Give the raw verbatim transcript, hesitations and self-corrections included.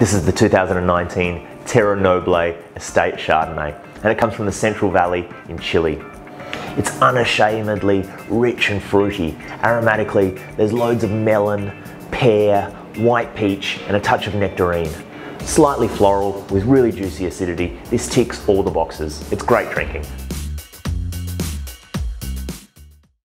This is the two thousand nineteen Terra Noble Estate Chardonnay, and it comes from the Central Valley in Chile. It's unashamedly rich and fruity. Aromatically, there's loads of melon, pear, white peach, and a touch of nectarine. Slightly floral with really juicy acidity, this ticks all the boxes. It's great drinking.